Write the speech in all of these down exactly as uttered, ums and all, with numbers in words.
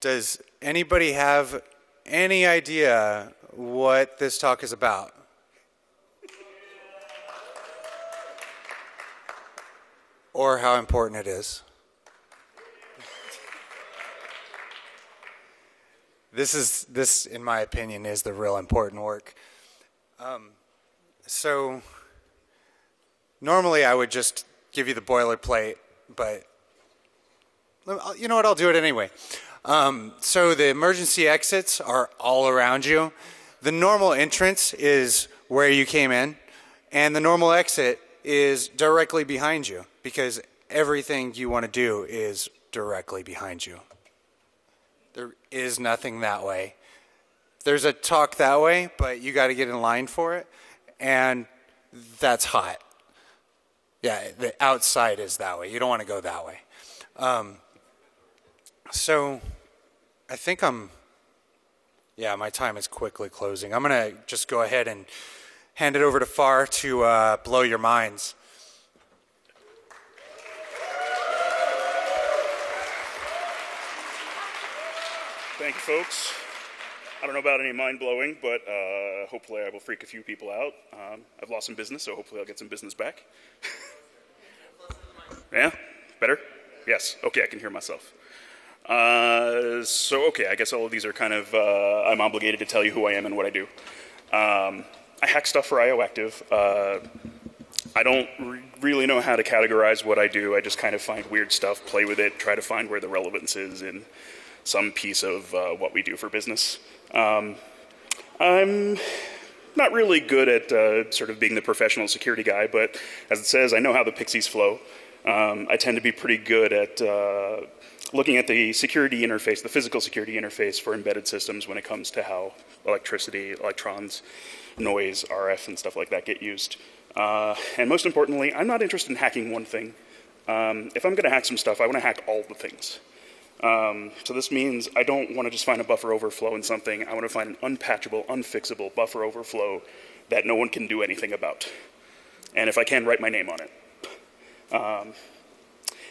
Does anybody have any idea what this talk is about? Or how important it is? This is, this, in my opinion, is the real important work. Um, so, normally I would just give you the boilerplate, but you know what, I'll do it anyway. Um, so the emergency exits are all around you. The normal entrance is where you came in, and the normal exit is directly behind you, because everything you want to do is directly behind you. There is nothing that way. There's a talk that way, but you got to get in line for it, and that's hot. Yeah, the outside is that way. You don't want to go that way. Um, So, I think I'm, yeah, my time is quickly closing. I'm going to just go ahead and hand it over to Far to uh, blow your minds. Thank you, folks. I don't know about any mind-blowing, but uh, hopefully I will freak a few people out. Um, I've lost some business, so hopefully I'll get some business back. Yeah? Better? Yes. Okay, I can hear myself. Uh, so, okay, I guess all of these are kind of, uh, I'm obligated to tell you who I am and what I do. Um, I hack stuff for IOActive. Uh, I don't re really know how to categorize what I do. I just kind of find weird stuff, play with it, try to find where the relevance is in some piece of uh, what we do for business. Um, I'm not really good at uh, sort of being the professional security guy, but as it says, I know how the Pixies flow. Um, I tend to be pretty good at uh, looking at the security interface, the physical security interface for embedded systems when it comes to how electricity, electrons, noise, R F, and stuff like that get used. Uh, and most importantly, I'm not interested in hacking one thing. Um, if I'm going to hack some stuff, I want to hack all the things. Um, so this means I don't want to just find a buffer overflow in something. I want to find an unpatchable, unfixable buffer overflow that no one can do anything about. And if I can, write my name on it. Um,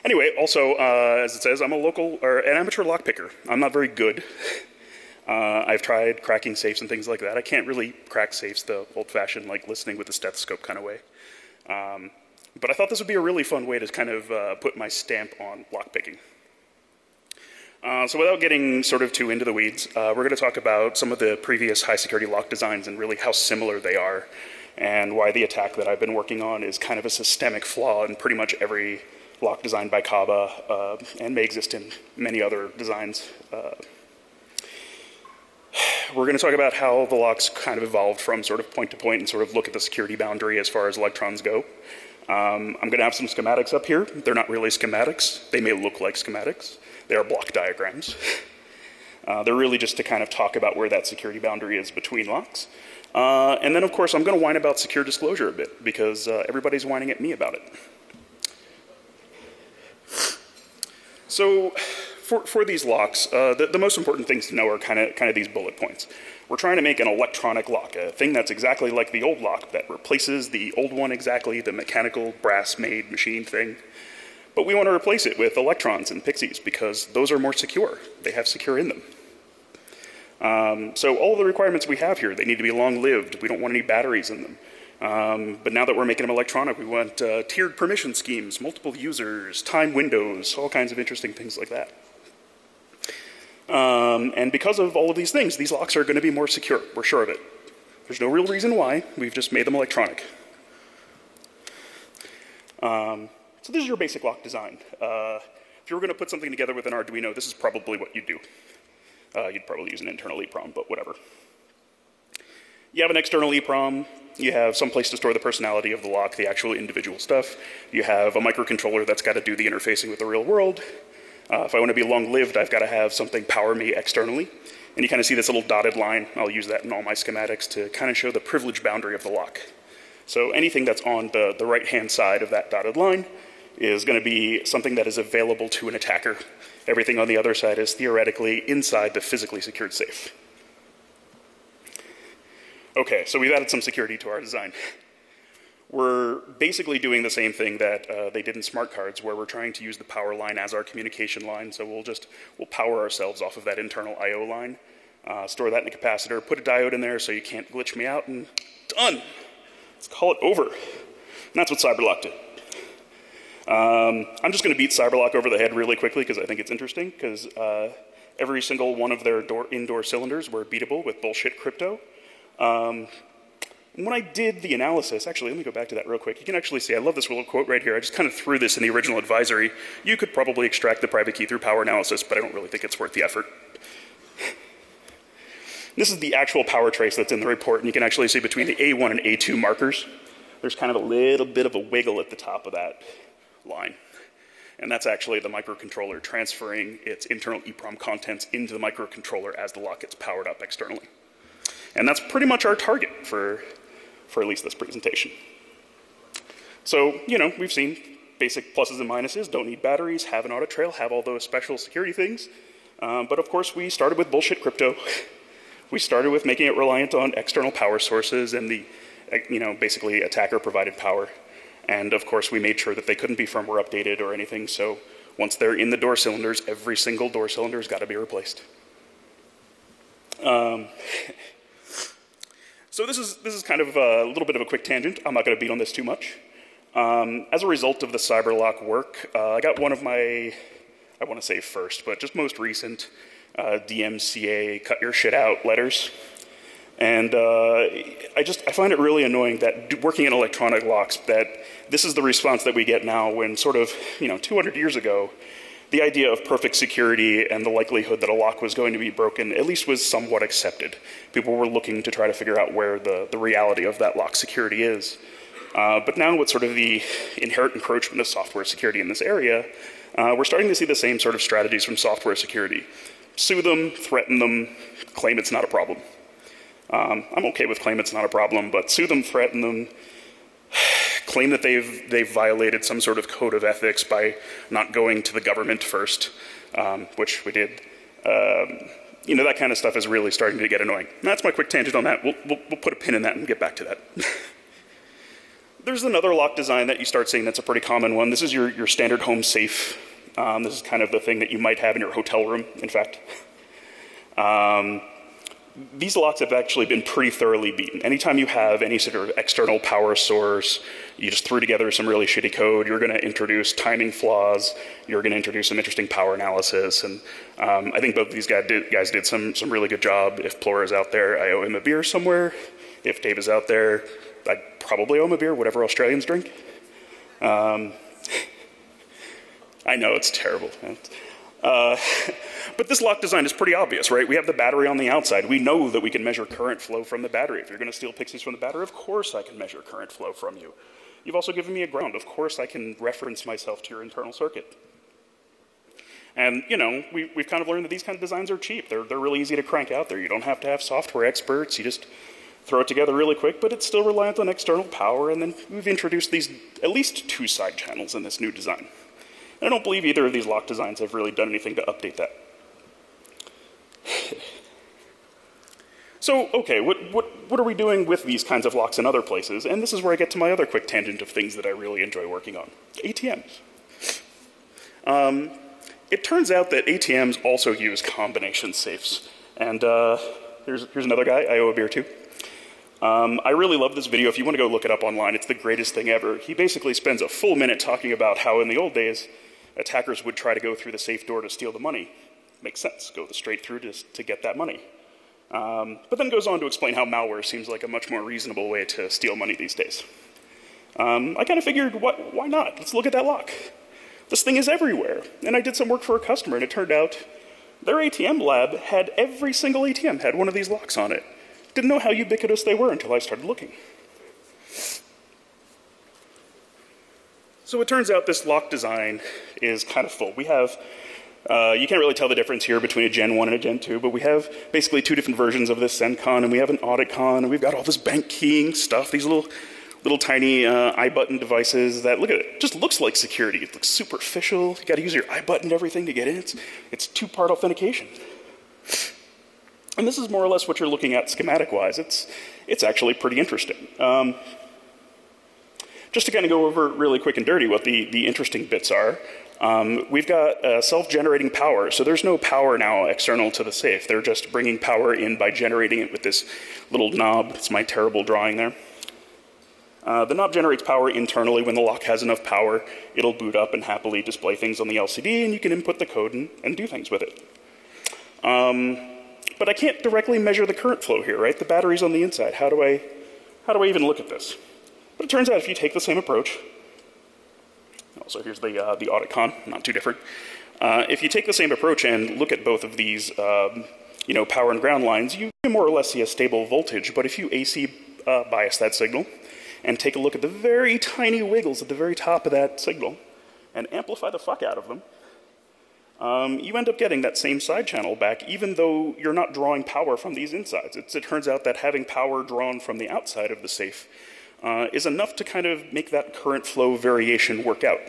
anyway, also, uh, as it says, I'm a local, or an amateur lockpicker. I'm not very good. Uh, I've tried cracking safes and things like that. I can't really crack safes the old-fashioned, like, listening with a stethoscope kind of way. Um, but I thought this would be a really fun way to kind of uh, put my stamp on lockpicking. Uh, so without getting sort of too into the weeds, uh, we're going to talk about some of the previous high-security lock designs and really how similar they are, and why the attack that I've been working on is kind of a systemic flaw in pretty much every lock designed by Kaba, uh, and may exist in many other designs. Uh, we're going to talk about how the locks kind of evolved from sort of point to point and sort of look at the security boundary as far as electrons go. Um, I'm going to have some schematics up here. They're not really schematics. They may look like schematics. They are block diagrams. Uh, they're really just to kind of talk about where that security boundary is between locks. Uh, and then, of course, I'm going to whine about secure disclosure a bit, because uh, everybody's whining at me about it. So for, for these locks, uh, the, the most important things to know are kind of kind of these bullet points. We're trying to make an electronic lock, a thing that's exactly like the old lock, that replaces the old one exactly, the mechanical, brass-made machine thing. But we want to replace it with electrons and Pixies, because those are more secure. They have secure in them. Um, so all the requirements we have here, they need to be long-lived. We don't want any batteries in them. Um, but now that we're making them electronic, we want uh, tiered permission schemes, multiple users, time windows, all kinds of interesting things like that. Um, and because of all of these things, these locks are going to be more secure. We're sure of it. There's no real reason why. We've just made them electronic. Um, so this is your basic lock design. Uh, if you were going to put something together with an Arduino, this is probably what you do. Uh, you'd probably use an internal EEPROM, but whatever. You have an external EEPROM. You have some place to store the personality of the lock, the actual individual stuff. You have a microcontroller that's got to do the interfacing with the real world. Uh, if I want to be long-lived, I've got to have something power me externally. And you kind of see this little dotted line. I'll use that in all my schematics to kind of show the privilege boundary of the lock. So anything that's on the, the right-hand side of that dotted line is going to be something that is available to an attacker. Everything on the other side is theoretically inside the physically secured safe. Okay, so we've added some security to our design. we're basically doing the same thing that uh, they did in smart cards, where we're trying to use the power line as our communication line. So we'll just, we'll power ourselves off of that internal I O line, uh, store that in a capacitor, put a diode in there so you can't glitch me out, and done. Let's call it over. And that's what CyberLock did. Um, I'm just going to beat CyberLock over the head really quickly because I think it's interesting, because uh, every single one of their door, indoor cylinders were beatable with bullshit crypto. Um, and when I did the analysis, actually, let me go back to that real quick. You can actually see, I love this little quote right here. I just kind of threw this in the original advisory. You could probably extract the private key through power analysis, but I don't really think it's worth the effort. This is the actual power trace that's in the report, and you can actually see between the A one and A two markers, there's kind of a little bit of a wiggle at the top of that line. And that's actually the microcontroller transferring its internal EEPROM contents into the microcontroller as the lock gets powered up externally. And that's pretty much our target for, for at least this presentation. So, you know, we've seen basic pluses and minuses, don't need batteries, have an audit trail, have all those special security things. Um, but of course, we started with bullshit crypto. We started with making it reliant on external power sources and the, you know, basically attacker-provided power. And of course, we made sure that they couldn't be firmware updated or anything. So once they're in the door cylinders, every single door cylinder's got to be replaced. Um, so this is this is kind of a little bit of a quick tangent. I'm not going to beat on this too much. Um, as a result of the CyberLock work, uh, I got one of my, I want to say first, but just most recent. Uh, D M C A, cut your shit out letters. And uh, I just, I find it really annoying that working in electronic locks, that this is the response that we get now, when sort of, you know, two hundred years ago, the idea of perfect security and the likelihood that a lock was going to be broken at least was somewhat accepted. People were looking to try to figure out where the, the reality of that lock security is. Uh, but now with sort of the inherent encroachment of software security in this area, uh, we're starting to see the same sort of strategies from software security. Sue them, threaten them, claim it's not a problem. Um, I'm okay with claim it's not a problem, but sue them, threaten them, claim that they've, they've violated some sort of code of ethics by not going to the government first, um, which we did. Um, you know, that kind of stuff is really starting to get annoying. And that's my quick tangent on that. We'll, we'll, we'll put a pin in that and get back to that. There's another lock design that you start seeing that's a pretty common one. This is your, your standard home safe. Um, this is kind of the thing that you might have in your hotel room, in fact. Um, these locks have actually been pretty thoroughly beaten. Anytime you have any sort of external power source, you just threw together some really shitty code, you're going to introduce timing flaws, you're going to introduce some interesting power analysis, and um, I think both of these guys did, guys did some, some really good job. If Plora is out there, I owe him a beer somewhere. If Dave is out there, I probably owe him a beer, whatever Australians drink. Um, I know, it's terrible. Uh, but this lock design is pretty obvious, right? We have the battery on the outside. We know that we can measure current flow from the battery. If you're going to steal Pixies from the battery, of course I can measure current flow from you. You've also given me a ground. Of course I can reference myself to your internal circuit. And, you know, we, we've kind of learned that these kind of designs are cheap. They're, they're really easy to crank out there. You don't have to have software experts. You just throw it together really quick, but it's still reliant on external power. And then we've introduced these at least two side channels in this new design. I don't believe either of these lock designs have really done anything to update that. So, okay, what, what, what are we doing with these kinds of locks in other places? And this is where I get to my other quick tangent of things that I really enjoy working on. A T Ms. Um, it turns out that A T Ms also use combination safes. And uh, here's, here's another guy I owe a beer to. Um, I really love this video. If you want to go look it up online, it's the greatest thing ever. He basically spends a full minute talking about how in the old days, attackers would try to go through the safe door to steal the money. Makes sense, go straight through to, to get that money. Um, but then goes on to explain how malware seems like a much more reasonable way to steal money these days. Um, I kind of figured, what, why not? Let's look at that lock. This thing is everywhere. And I did some work for a customer, and it turned out their A T M lab had every single A T M had one of these locks on it. Didn't know how ubiquitous they were until I started looking. So it turns out this lock design is kind of full. We have, uh, you can't really tell the difference here between a Gen one and a Gen two, but we have basically two different versions of this Sencon, and we have an AuditCon, and we've got all this bank keying stuff, these little little tiny uh, iButton devices that, look at it, just looks like security. It looks superficial. You gotta use your iButton to everything to get in. It's, it's two-part authentication. And this is more or less what you're looking at schematic-wise. It's, it's actually pretty interesting. Um, Just to kind of go over really quick and dirty what the, the interesting bits are, um, we've got uh, self-generating power. So there's no power now external to the safe. They're just bringing power in by generating it with this little knob. It's my terrible drawing there. Uh, the knob generates power internally. When the lock has enough power, it'll boot up and happily display things on the L C D, and you can input the code and, and do things with it. Um, but I can't directly measure the current flow here, right? The battery's on the inside. How do I, how do I even look at this? But it turns out if you take the same approach, also here's the, uh, the AuditCon, not too different. Uh, if you take the same approach and look at both of these um, you know, power and ground lines, you more or less see a stable voltage, but if you A C uh, bias that signal, and take a look at the very tiny wiggles at the very top of that signal and amplify the fuck out of them, um, you end up getting that same side channel back even though you're not drawing power from these insides. It's, it turns out that having power drawn from the outside of the safe uh, is enough to kind of make that current flow variation work out.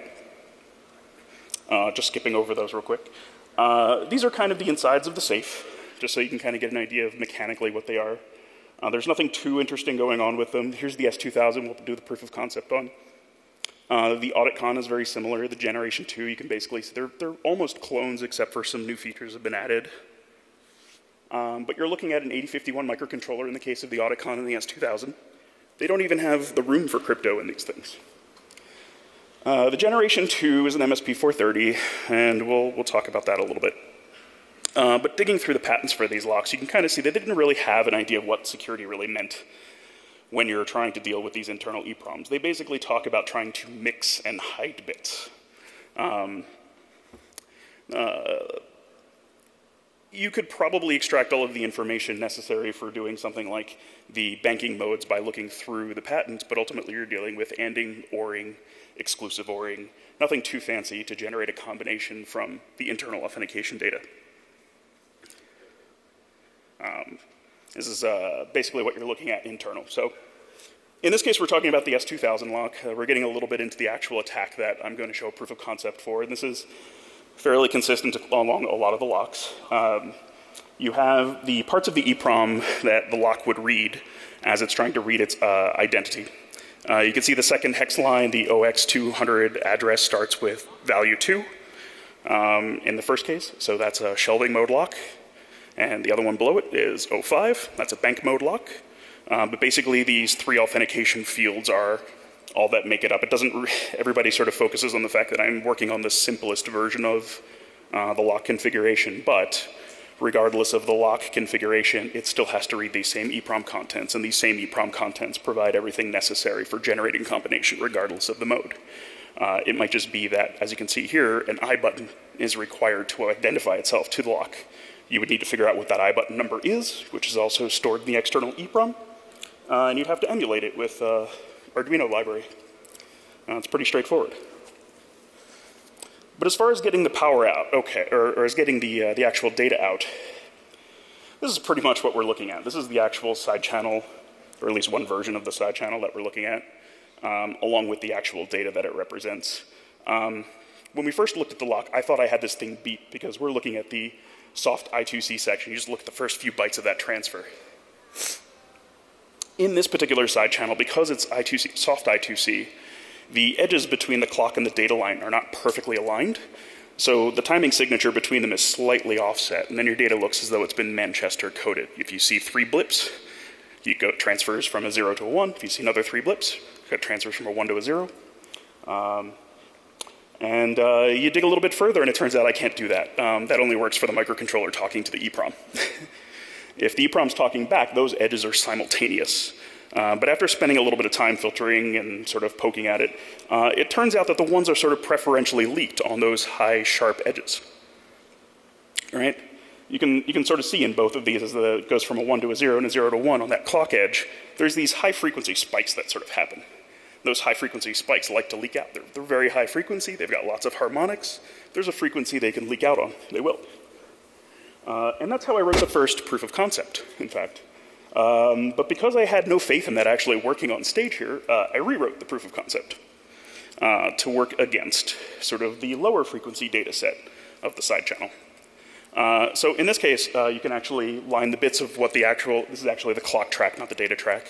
Uh, just skipping over those real quick. Uh, these are kind of the insides of the safe, just so you can kind of get an idea of mechanically what they are. Uh, there's nothing too interesting going on with them. Here's the S two thousand we'll do the proof of concept on. Uh, the AuditCon is very similar. The Generation two, you can basically see they're, they're almost clones except for some new features have been added. Um, but you're looking at an eighty fifty-one microcontroller in the case of the AuditCon and the S two thousand. They don't even have the room for crypto in these things. Uh, the Generation two is an M S P four thirty, and we'll, we'll talk about that a little bit. Uh, but digging through the patents for these locks, you can kind of see that they didn't really have an idea of what security really meant when you're trying to deal with these internal EEPROMs. They basically talk about trying to mix and hide bits. Um, uh, you could probably extract all of the information necessary for doing something like the banking modes by looking through the patents, but ultimately you're dealing with ANDing, ORing, exclusive ORing, nothing too fancy to generate a combination from the internal authentication data. Um, this is uh, basically what you're looking at internal. So in this case, we're talking about the S two thousand lock. Uh, we're getting a little bit into the actual attack that I'm going to show proof of concept for, and this is fairly consistent along a lot of the locks. Um, you have the parts of the EEPROM that the lock would read as it's trying to read its uh, identity. Uh, you can see the second hex line, the O X two hundred address starts with value two um, in the first case, so that's a shelving mode lock. And the other one below it is O five, that's a bank mode lock. Um, but basically these three authentication fields are all that make it up. It doesn't, everybody sort of focuses on the fact that I'm working on the simplest version of uh, the lock configuration, but regardless of the lock configuration, it still has to read these same EEPROM contents, and these same EEPROM contents provide everything necessary for generating combination regardless of the mode. Uh, it might just be that, as you can see here, an I button is required to identify itself to the lock. You would need to figure out what that iButton number is, which is also stored in the external EEPROM, uh, and you'd have to emulate it with uh, Arduino library. Uh, it's pretty straightforward. But as far as getting the power out, okay, or, or as getting the, uh, the actual data out, this is pretty much what we're looking at. This is the actual side channel, or at least one version of the side channel that we're looking at, um, along with the actual data that it represents. Um, when we first looked at the lock, I thought I had this thing beat because we're looking at the soft I two C section. You just look at the first few bytes of that transfer. In this particular side channel, because it's I two C, soft I two C, the edges between the clock and the data line are not perfectly aligned, so the timing signature between them is slightly offset, and then your data looks as though it's been Manchester coded. If you see three blips, you go transfers from a zero to a one. If you see another three blips, you got transfers from a one to a zero. Um, And uh, you dig a little bit further, and it turns out I can't do that. Um, that only works for the microcontroller talking to the EEPROM. If the EEPROM's talking back, those edges are simultaneous. Uh, but after spending a little bit of time filtering and sort of poking at it, uh, it turns out that the ones are sort of preferentially leaked on those high, sharp edges. All right? You can, you can sort of see in both of these as the, it goes from a one to a zero and a zero to one on that clock edge, there's these high-frequency spikes that sort of happen. Those high-frequency spikes like to leak out. They're, they're very high frequency. They've got lots of harmonics. There's a frequency they can leak out on. They will. Uh, and that's how I wrote the first proof of concept, in fact. Um, but because I had no faith in that actually working on stage here, uh, I rewrote the proof of concept uh, to work against sort of the lower frequency data set of the side channel. Uh, so in this case, uh, you can actually line the bits of what the actual, this is actually the clock track, not the data track.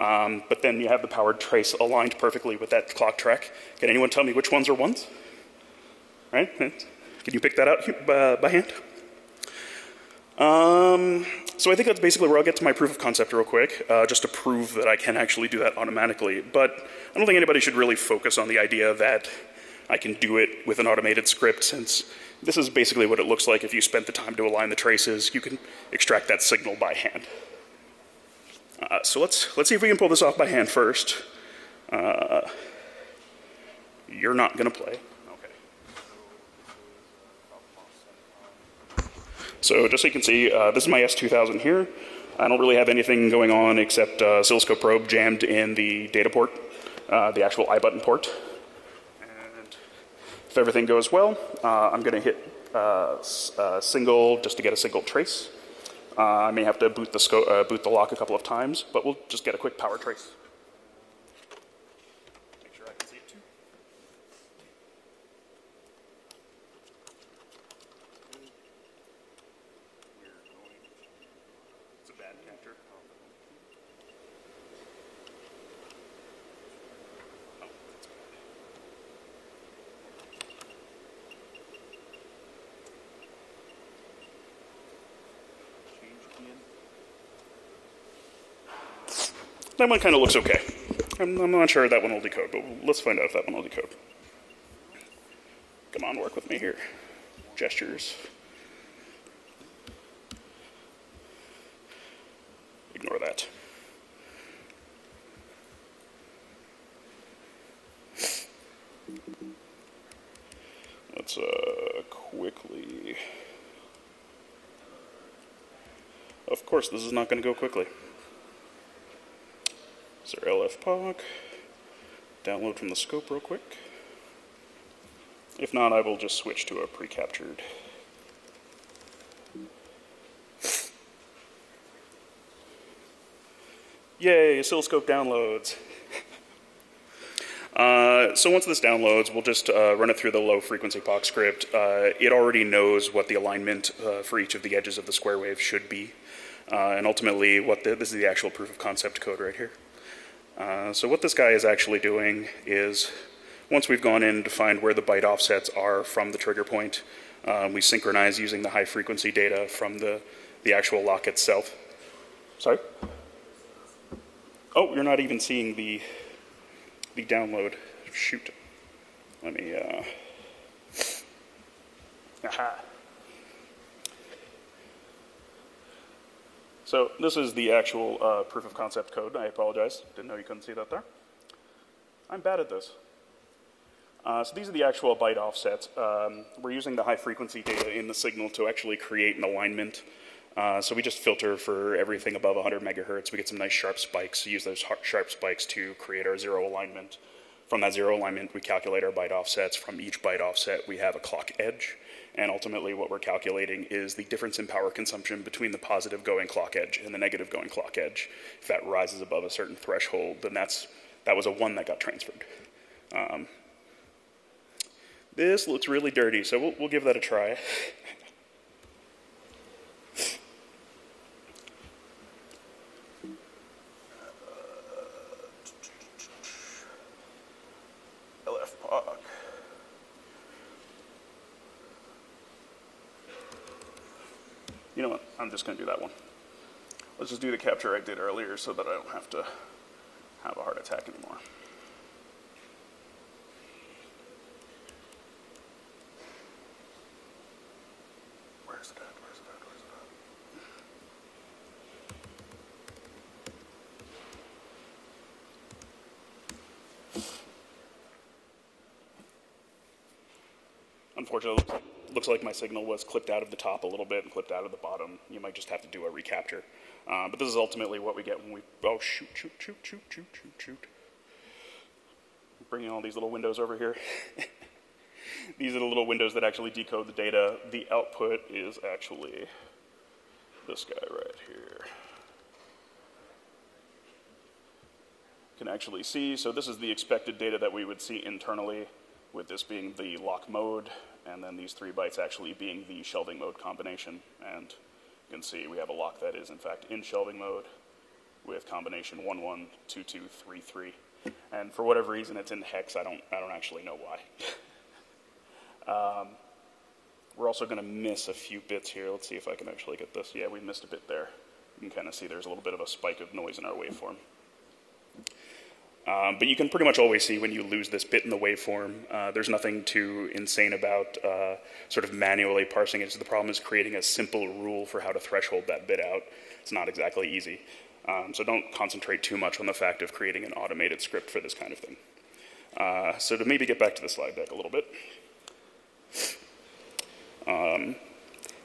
Um, but then you have the powered trace aligned perfectly with that clock track. Can anyone tell me which ones are ones? Right? Can you pick that out uh, by hand? Um, so I think that's basically where I'll get to my proof of concept real quick, uh, just to prove that I can actually do that automatically. But I don't think anybody should really focus on the idea that I can do it with an automated script, since this is basically what it looks like if you spent the time to align the traces. You can extract that signal by hand. Uh, so let's let's see if we can pull this off by hand first. Uh, you're not gonna play. Okay. So just so you can see, uh, this is my S two thousand here. I don't really have anything going on except uh, oscilloscope probe jammed in the data port, uh, the actual iButton port. And if everything goes well, uh, I'm gonna hit uh, uh, single just to get a single trace. Uh, I may have to boot the, sco uh, boot the lock a couple of times, but we'll just get a quick power trace. Make sure I can see it too. It's a bad connector. Oh, that's bad. That one kind of looks okay. I'm, I'm not sure that one will decode, but let's find out if that one will decode. Come on, work with me here. Gestures. Ignore that. Let's uh, quickly. Of course, this is not going to go quickly. So L F P O C, download from the scope real quick. If not, I will just switch to a pre-captured. Yay, oscilloscope downloads. uh, so once this downloads, we'll just uh, run it through the low frequency P O C script. Uh, it already knows what the alignment uh, for each of the edges of the square wave should be. Uh, and ultimately, what the, this is the actual proof of concept code right here. Uh, so what this guy is actually doing is, once we've gone in to find where the byte offsets are from the trigger point, um, we synchronize using the high frequency data from the, the actual lock itself. Sorry? Oh, you're not even seeing the, the download. Shoot. Let me, uh, aha. So this is the actual uh, proof of concept code. I apologize. Didn't know you couldn't see that there. I'm bad at this. Uh, so these are the actual byte offsets. Um, we're using the high frequency data in the signal to actually create an alignment. Uh, so we just filter for everything above one hundred megahertz. We get some nice sharp spikes. We use those sharp spikes to create our zero alignment. From that zero alignment, we calculate our byte offsets. From each byte offset, we have a clock edge. And ultimately what we're calculating is the difference in power consumption between the positive going clock edge and the negative going clock edge. If that rises above a certain threshold, then that's, that was a one that got transferred. Um, this looks really dirty, so we'll, we'll give that a try. You know what, I'm just gonna do that one. Let's just do the capture I did earlier so that I don't have to have a heart attack anymore. Where's it at, where's it at, where's it at? Unfortunately, looks like my signal was clipped out of the top a little bit and clipped out of the bottom. You might just have to do a recapture. Uh, but this is ultimately what we get when we, oh shoot, shoot, shoot, shoot, shoot, shoot, shoot. Bringing all these little windows over here. These are the little windows that actually decode the data. The output is actually this guy right here. Can actually see, so this is the expected data that we would see internally, with this being the lock mode, and then these three bytes actually being the shelving mode combination. And you can see we have a lock that is in fact in shelving mode we have combination one one two two three three. And for whatever reason, it's in hex. I don't, I don't actually know why. um, we're also going to miss a few bits here. Let's see if I can actually get this. Yeah, we missed a bit there. You can kind of see there's a little bit of a spike of noise in our waveform. Um, but you can pretty much always see when you lose this bit in the waveform. Uh, there's nothing too insane about uh, sort of manually parsing it. So the problem is creating a simple rule for how to threshold that bit out. It's not exactly easy. Um, so don't concentrate too much on the fact of creating an automated script for this kind of thing. Uh, so to maybe get back to the slide deck a little bit. Um,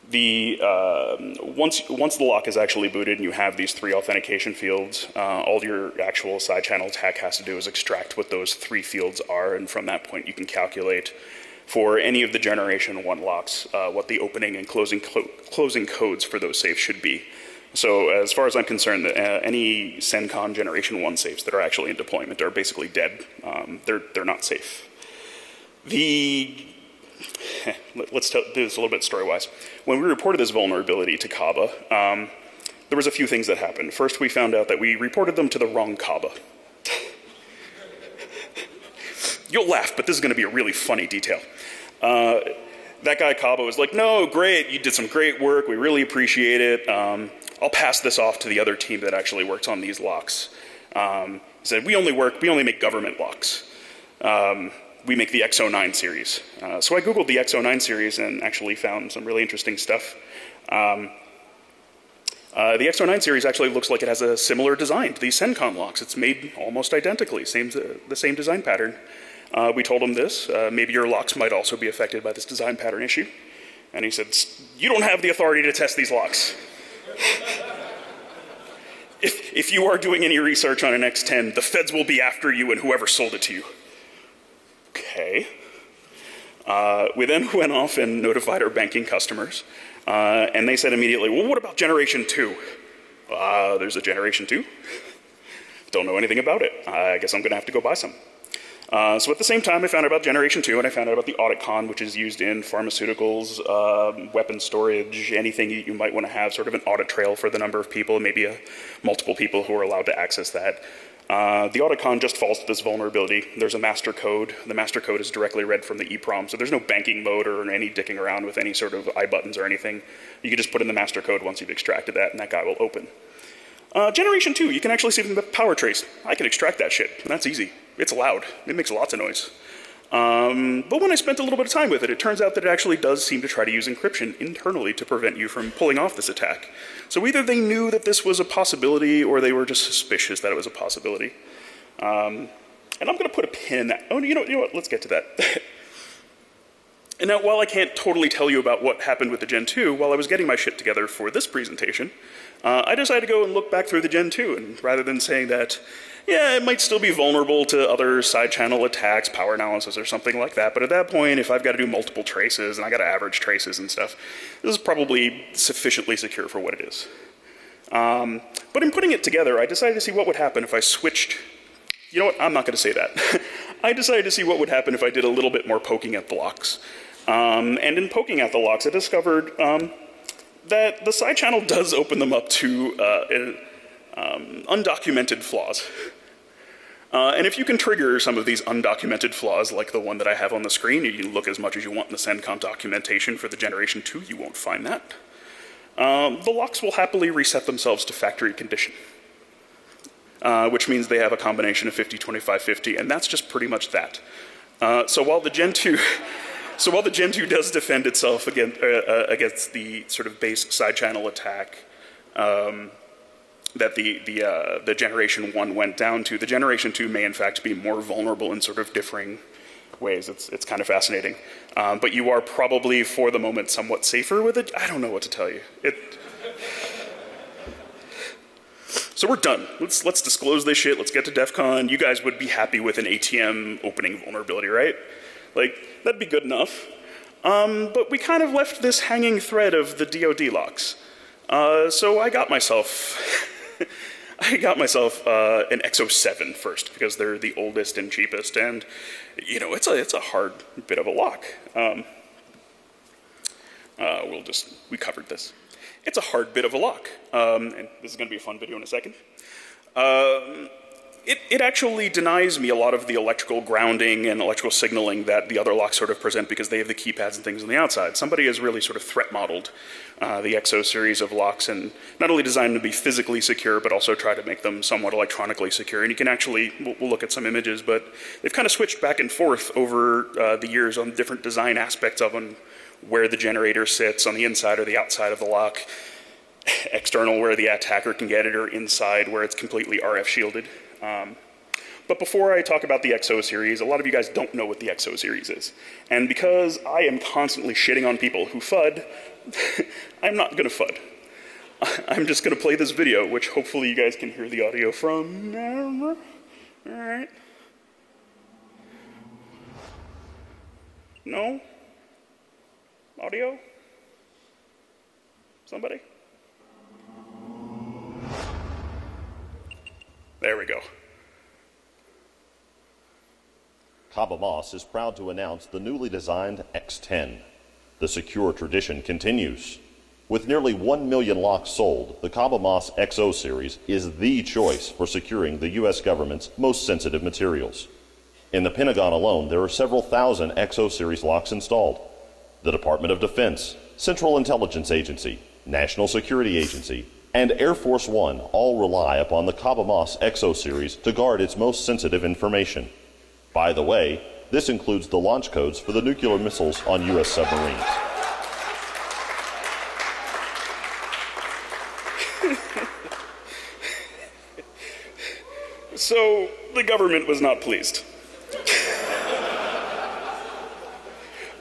the, uh, once, once the lock is actually booted and you have these three authentication fields, uh, all your actual side channel attack has to do is extract what those three fields are, and from that point you can calculate for any of the generation one locks uh, what the opening and closing, clo closing codes for those safes should be. So as far as I'm concerned, uh, any Sencon generation one safes that are actually in deployment are basically dead. Um, they're, they're not safe. The... Let's do this a little bit story-wise. When we reported this vulnerability to Kaba, um, there was a few things that happened. First, we found out that we reported them to the wrong Kaba. You'll laugh, but this is going to be a really funny detail. Uh, that guy Kaba was like, no, great, you did some great work, we really appreciate it. Um, I'll pass this off to the other team that actually works on these locks. Um, he said, we only work, we only make government locks. Um, we make the X oh nine series. Uh, so I Googled the X oh nine series and actually found some really interesting stuff. Um, uh, the X oh nine series actually looks like it has a similar design to these Sencon locks. It's made almost identically, same, the same design pattern. Uh, we told him this, uh, maybe your locks might also be affected by this design pattern issue. And he said, you don't have the authority to test these locks. if, if you are doing any research on an X ten, the feds will be after you and whoever sold it to you. Okay. Uh, we then went off and notified our banking customers, uh, and they said immediately, well, what about generation two? Uh, there's a generation two? Don't know anything about it. I guess I'm going to have to go buy some. Uh, so at the same time, I found out about generation two, and I found out about the AuditCon, which is used in pharmaceuticals, uh, weapon storage, anything you might want to have, sort of an audit trail for the number of people, maybe a, multiple people who are allowed to access that. Uh, the AuditCon just falls to this vulnerability. There's a master code. The master code is directly read from the EEPROM, so there's no banking mode or any dicking around with any sort of I buttons or anything. You can just put in the master code once you've extracted that, and that guy will open. Uh, generation two, you can actually see the power trace. I can extract that shit. That's easy. It's loud. It makes lots of noise. Um, but when I spent a little bit of time with it, it turns out that it actually does seem to try to use encryption internally to prevent you from pulling off this attack. So either they knew that this was a possibility, or they were just suspicious that it was a possibility. Um, and I'm going to put a pin in that. Oh, you know, you know what? Let's get to that. And now, while I can't totally tell you about what happened with the Gen two, while I was getting my shit together for this presentation, uh, I decided to go and look back through the Gen two, and rather than saying that, yeah, it might still be vulnerable to other side channel attacks, power analysis or something like that, but at that point, if I've got to do multiple traces and I got to average traces and stuff, this is probably sufficiently secure for what it is. Um, but in putting it together, I decided to see what would happen if I switched. You know what, I'm not going to say that. I decided to see what would happen if I did a little bit more poking at the locks. Um, and in poking at the locks, I discovered um, that the side channel does open them up to uh, a, Um, undocumented flaws. Uh, and if you can trigger some of these undocumented flaws, like the one that I have on the screen, you can look as much as you want in the Sencon documentation for the Generation two, you won't find that. Um, the locks will happily reset themselves to factory condition, uh, which means they have a combination of fifty, twenty-five, fifty, and that's just pretty much that. Uh, so while the Gen two... So while the Gen two does defend itself against, uh, uh, against the sort of base side channel attack, um, that the, the, uh, the Generation one went down to, the Generation two may in fact be more vulnerable in sort of differing ways. It's, it's kind of fascinating. Um, but you are probably for the moment somewhat safer with it. I don't know what to tell you. It... So we're done. Let's, let's disclose this shit. Let's get to DEF CON. You guys would be happy with an A T M opening vulnerability, right? Like, that'd be good enough. Um, but we kind of left this hanging thread of the D O D locks. Uh, so I got myself... I got myself uh, an X oh seven first, because they're the oldest and cheapest, and you know, it's a, it's a hard bit of a lock. Um, uh, we'll just, we covered this. It's a hard bit of a lock, um, and this is going to be a fun video in a second. Uh, It, it actually denies me a lot of the electrical grounding and electrical signaling that the other locks sort of present, because they have the keypads and things on the outside. Somebody has really sort of threat modeled uh, the X O series of locks, and not only designed them to be physically secure, but also try to make them somewhat electronically secure. And you can actually, we'll, we'll look at some images, but they've kind of switched back and forth over uh, the years on different design aspects of them, where the generator sits on the inside or the outside of the lock, external where the attacker can get it, or inside where it's completely R F shielded. Um, but before I talk about the X O series, a lot of you guys don't know what the X O series is. And because I am constantly shitting on people who FUD, I'm not going to FUD. I'm just going to play this video, which hopefully you guys can hear the audio from. All right. No? Audio? Somebody? There we go. Kaba Moss is proud to announce the newly designed X ten. The secure tradition continues. With nearly one million locks sold, the Kaba Moss X O series is the choice for securing the U S government's most sensitive materials. In the Pentagon alone, there are several thousand X O series locks installed. The Department of Defense, Central Intelligence Agency, National Security Agency, and Air Force One all rely upon the Kaba Moss X O series to guard its most sensitive information. By the way, this includes the launch codes for the nuclear missiles on U S submarines. So, the government was not pleased.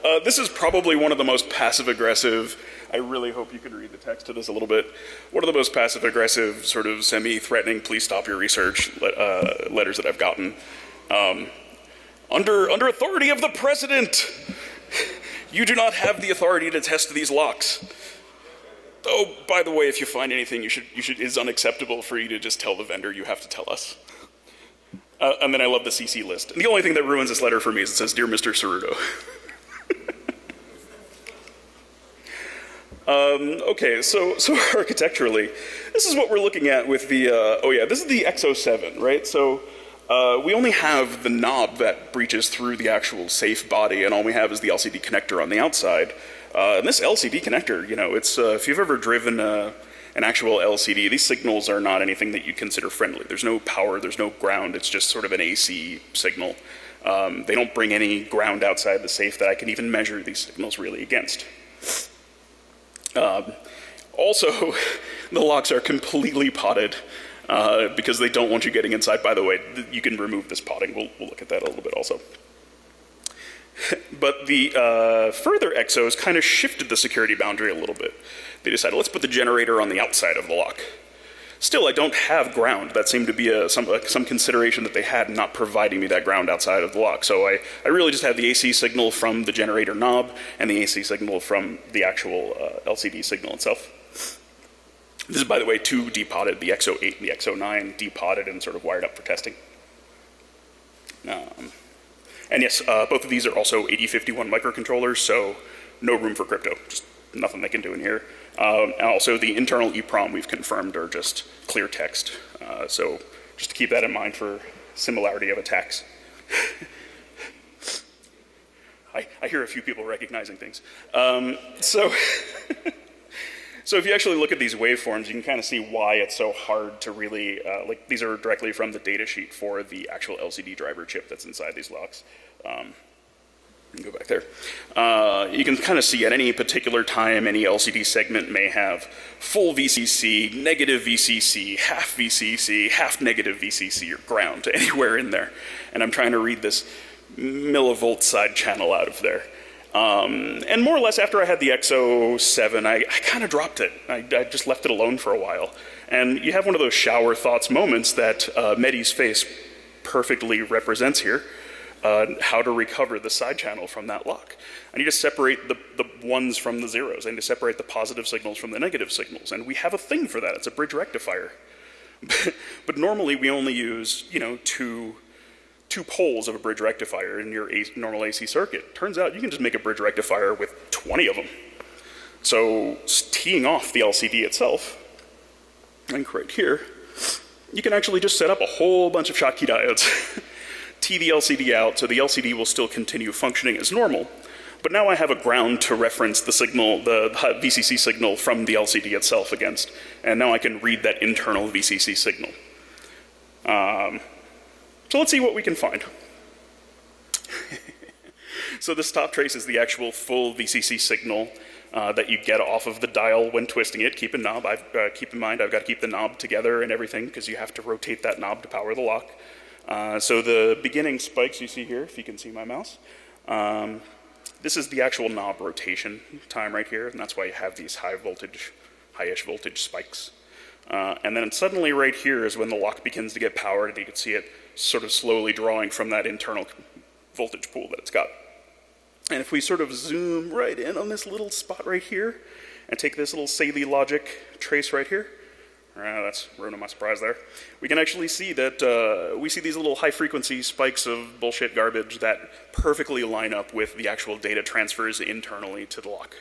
Uh, this is probably one of the most passive-aggressive, I really hope you can read the text to this a little bit, one of the most passive-aggressive, sort of semi-threatening, please stop your research le uh, letters that I've gotten. Um, under, under authority of the president, you do not have the authority to test these locks. Oh, by the way, if you find anything, you should, you should, it's unacceptable for you to just tell the vendor, you have to tell us. Uh, and then I love the C C list. And the only thing that ruins this letter for me is it says, Dear Mister Ceruto. Um, okay, so, so architecturally, this is what we're looking at with the, uh, oh yeah, this is the X oh seven, right? So uh, we only have the knob that breaches through the actual safe body, and all we have is the L C D connector on the outside. Uh, and this L C D connector, you know, it's, uh, if you've ever driven uh, an actual L C D, these signals are not anything that you'd consider friendly. There's no power, there's no ground, it's just sort of an A C signal. Um, they don't bring any ground outside the safe that I can even measure these signals really against. Um, also, the locks are completely potted uh, because they don't want you getting inside. By the way, you can remove this potting. We'll, we'll look at that a little bit also. But the uh, further X Os kind of shifted the security boundary a little bit. They decided, let's put the generator on the outside of the lock. Still, I don't have ground. That seemed to be a, some, a, some consideration that they had in not providing me that ground outside of the lock. So I, I really just have the A C signal from the generator knob and the A C signal from the actual uh, L C D signal itself. This is, by the way, two depotted, the X oh eight and the X oh nine, depotted and sort of wired up for testing. Um, and yes, uh, both of these are also eighty fifty-one microcontrollers, so no room for crypto. Just nothing they can do in here. Um, and also the internal EEPROM we've confirmed are just clear text. Uh, so just to keep that in mind for similarity of attacks. I, I hear a few people recognizing things. Um, so, so if you actually look at these waveforms, you can kind of see why it's so hard to really, uh, like these are directly from the data sheet for the actual L C D driver chip that's inside these locks. Um, Go back there. Uh, you can kind of see at any particular time, any L C D segment may have full V C C, negative V C C, half V C C, half negative V C C, or ground, anywhere in there. And I'm trying to read this millivolt side channel out of there. Um, and more or less after I had the X oh seven, I, I kind of dropped it. I, I just left it alone for a while. And you have one of those shower thoughts moments that uh, Medi's face perfectly represents here. Uh, how to recover the side channel from that lock. I need to separate the, the ones from the zeros. I need to separate the positive signals from the negative signals. And we have a thing for that. It's a bridge rectifier. But normally we only use, you know, two, two poles of a bridge rectifier in your a normal A C circuit. Turns out you can just make a bridge rectifier with twenty of them. So teeing off the L C D itself, I think right here, you can actually just set up a whole bunch of Schottky diodes, tee the L C D out so the L C D will still continue functioning as normal. But now I have a ground to reference the signal, the V C C signal from the L C D itself against, and now I can read that internal V C C signal. Um, so let's see what we can find. So this stop trace is the actual full V C C signal uh, that you get off of the dial when twisting it. Keep in knob. I've, uh, keep in mind, I've got to keep the knob together and everything because you have to rotate that knob to power the lock. Uh, so the beginning spikes you see here, if you can see my mouse. Um, This is the actual knob rotation time right here, and that's why you have these high voltage, high-ish voltage spikes. Uh, and then suddenly right here is when the lock begins to get powered, and you can see it sort of slowly drawing from that internal voltage pool that it's got. And if we sort of zoom right in on this little spot right here, and take this little Saley logic trace right here, uh, that's ruining my surprise there, we can actually see that uh, we see these little high-frequency spikes of bullshit garbage that perfectly line up with the actual data transfers internally to the lock.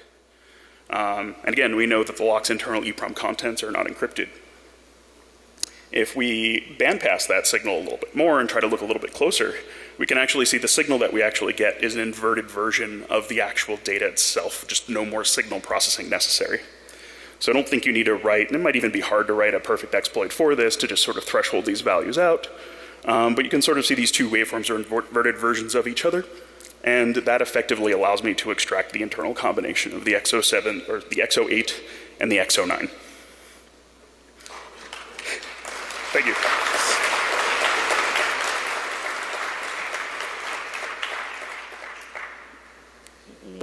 Um, and again, we know that the lock's internal EEPROM contents are not encrypted. If we bandpass that signal a little bit more and try to look a little bit closer, we can actually see the signal that we actually get is an inverted version of the actual data itself, just no more signal processing necessary. So I don't think you need to write, and it might even be hard to write a perfect exploit for this to just sort of threshold these values out. Um, but you can sort of see these two waveforms are inverted versions of each other, and that effectively allows me to extract the internal combination of the X oh seven, or the X oh eight, and the X oh nine. Thank you.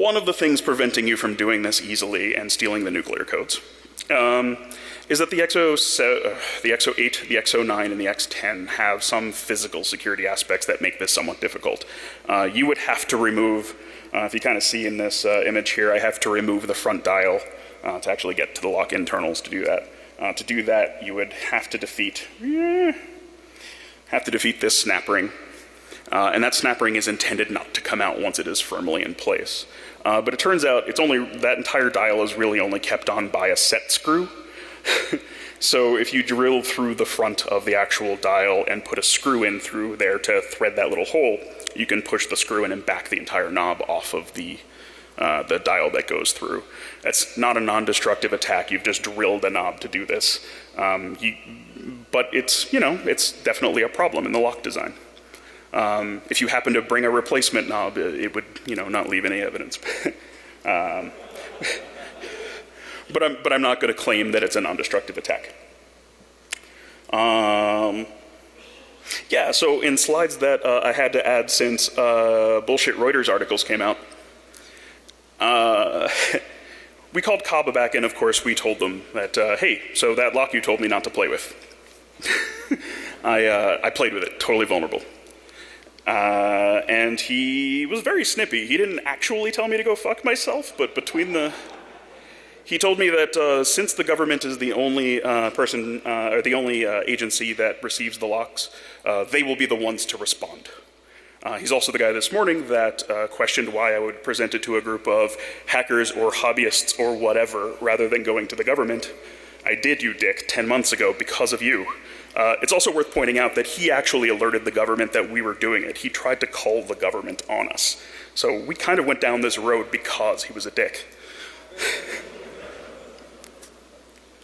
One of the things preventing you from doing this easily and stealing the nuclear codes um, is that the X oh seven, the X oh eight, the X oh nine, and the X ten have some physical security aspects that make this somewhat difficult. Uh, you would have to remove, uh, if you kind of see in this uh, image here, I have to remove the front dial uh, to actually get to the lock internals to do that. Uh, to do that, you would have to defeat, have to defeat this snap ring. Uh, and that snap ring is intended not to come out once it is firmly in place. Uh, but it turns out it's only, that entire dial is really only kept on by a set screw. So if you drill through the front of the actual dial and put a screw in through there to thread that little hole, you can push the screw in and back the entire knob off of the, uh, the dial that goes through. That's not a non-destructive attack. You've just drilled a knob to do this. Um, you, but it's, you know, it's definitely a problem in the lock design. Um, if you happen to bring a replacement knob, it would, you know, not leave any evidence. um, but I'm, but I'm not going to claim that it's a non-destructive attack. Um, yeah. So in slides that uh, I had to add since uh, bullshit Reuters articles came out, uh, we called Kaba back, and of course we told them that, uh, hey, so that lock you told me not to play with, I uh, I played with it, totally vulnerable. Uh, and he was very snippy. He didn't actually tell me to go fuck myself, but between the, he told me that uh, since the government is the only uh, person, uh, or the only uh, agency that receives the locks, uh, they will be the ones to respond. Uh, he's also the guy this morning that uh, questioned why I would present it to a group of hackers or hobbyists or whatever, rather than going to the government. I did, you dick, ten months ago because of you. Uh, it's also worth pointing out that he actually alerted the government that we were doing it. He tried to call the government on us. So we kind of went down this road because he was a dick.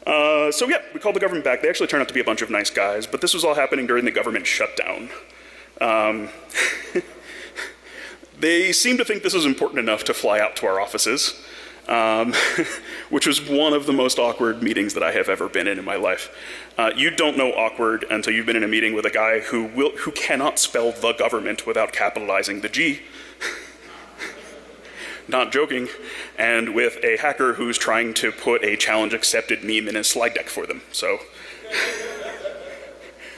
uh, so yeah, we called the government back. They actually turned out to be a bunch of nice guys, but this was all happening during the government shutdown. Um, they seemed to think this was important enough to fly out to our offices. Um, which was one of the most awkward meetings that I have ever been in in my life. Uh, you don't know awkward until you've been in a meeting with a guy who will, who cannot spell the government without capitalizing the G. Not joking. And with a hacker who's trying to put a challenge accepted meme in his slide deck for them. So,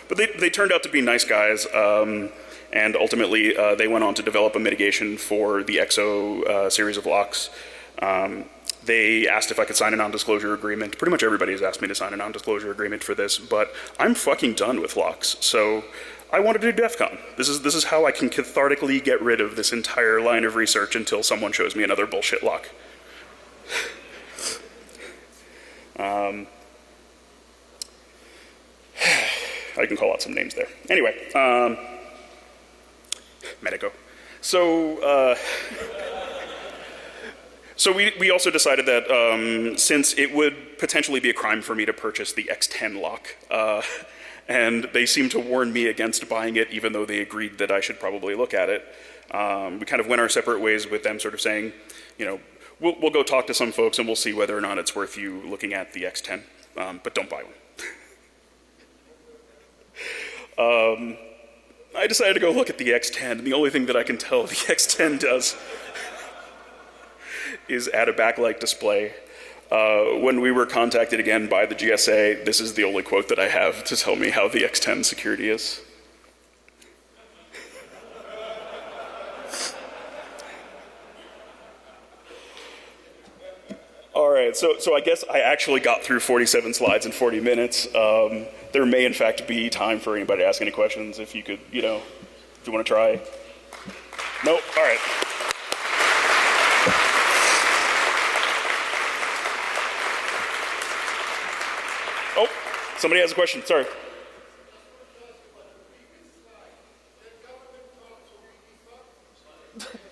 but they, they turned out to be nice guys. Um, and ultimately, uh, they went on to develop a mitigation for the X O uh, series of locks. Um, they asked if I could sign a non-disclosure agreement. Pretty much everybody has asked me to sign a non-disclosure agreement for this, but I'm fucking done with locks. So I wanted to do DEF CON. This is, this is how I can cathartically get rid of this entire line of research until someone shows me another bullshit lock. um, I can call out some names there. Anyway, um, Medeco. So, uh, so we, we also decided that um, since it would potentially be a crime for me to purchase the X ten lock, uh, and they seemed to warn me against buying it, even though they agreed that I should probably look at it, um, we kind of went our separate ways with them sort of saying, you know, we'll, we'll go talk to some folks and we'll see whether or not it's worth you looking at the X ten, um, but don't buy one. um, I decided to go look at the X ten, and the only thing that I can tell the X ten does is add a backlight display. Uh, when we were contacted again by the G S A, this is the only quote that I have to tell me how the X ten security is. All right, so, so I guess I actually got through forty-seven slides in forty minutes. Um, there may, in fact, be time for anybody to ask any questions if you could, you know, if you want to try. Nope, all right. Oh, somebody has a question, sorry.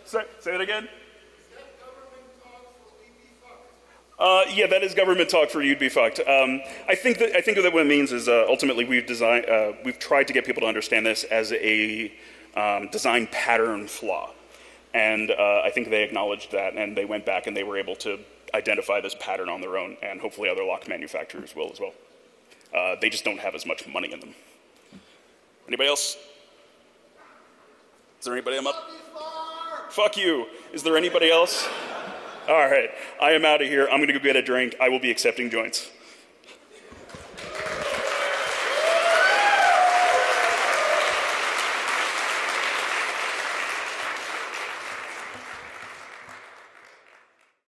Sorry, say that again. Uh, yeah, that is government talk for you'd be fucked. Um, I think that I think that what it means is uh, ultimately we've designed, uh, we've tried to get people to understand this as a um, design pattern flaw, and uh, I think they acknowledged that and they went back and they were able to identify this pattern on their own, and hopefully other lock manufacturers will as well. Uh, they just don't have as much money in them. Anybody else? Is there anybody I'm up? Fuck you. Is there anybody else? All right, I am out of here. I'm going to go get a drink. I will be accepting joints.